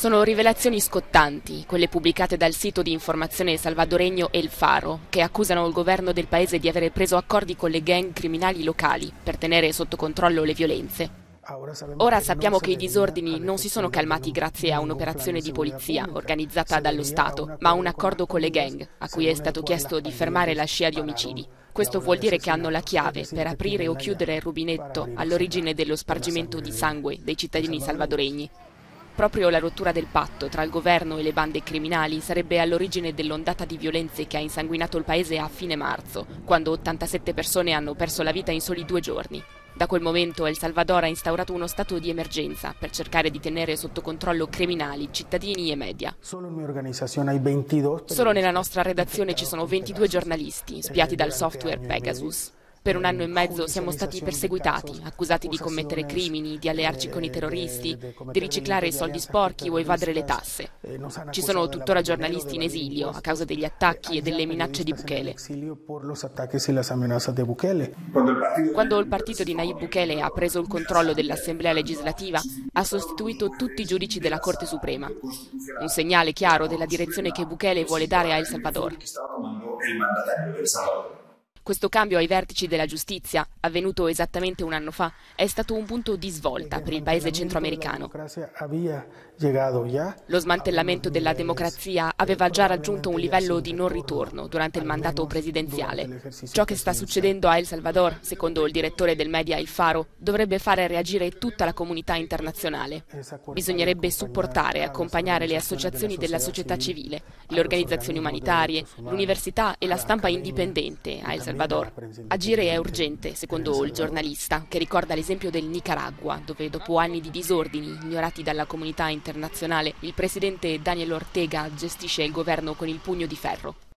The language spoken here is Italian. Sono rivelazioni scottanti, quelle pubblicate dal sito di informazione salvadoregno El Faro, che accusano il governo del paese di aver preso accordi con le gang criminali locali per tenere sotto controllo le violenze. Ora sappiamo che i disordini non si sono calmati grazie a un'operazione di polizia organizzata dallo Stato, ma a un accordo con le gang, a cui è stato chiesto di fermare la scia di omicidi. Questo vuol dire che hanno la chiave per aprire o chiudere il rubinetto all'origine dello spargimento di sangue dei cittadini salvadoregni. Proprio la rottura del patto tra il governo e le bande criminali sarebbe all'origine dell'ondata di violenze che ha insanguinato il paese a fine marzo, quando 87 persone hanno perso la vita in soli 2 giorni. Da quel momento El Salvador ha instaurato uno stato di emergenza per cercare di tenere sotto controllo criminali, cittadini e media. Solo nella nostra redazione ci sono 22 giornalisti spiati dal software Pegasus. Per 1 anno e mezzo siamo stati perseguitati, accusati di commettere crimini, di allearci con i terroristi, di riciclare soldi sporchi o evadere le tasse. Ci sono tuttora giornalisti in esilio a causa degli attacchi e delle minacce di Bukele. Quando il partito di Nayib Bukele ha preso il controllo dell'Assemblea legislativa, ha sostituito tutti i giudici della Corte Suprema. Un segnale chiaro della direzione che Bukele vuole dare a El Salvador. Questo cambio ai vertici della giustizia, avvenuto esattamente 1 anno fa, è stato un punto di svolta per il paese centroamericano. Lo smantellamento della democrazia aveva già raggiunto un livello di non ritorno durante il mandato presidenziale. Ciò che sta succedendo a El Salvador, secondo il direttore del media El Faro, dovrebbe fare reagire tutta la comunità internazionale. Bisognerebbe supportare e accompagnare le associazioni della società civile, le organizzazioni umanitarie, l'università e la stampa indipendente a El Salvador. Agire è urgente, secondo il giornalista, che ricorda l'esempio del Nicaragua, dove dopo anni di disordini ignorati dalla comunità internazionale, il presidente Daniel Ortega gestisce il governo con il pugno di ferro.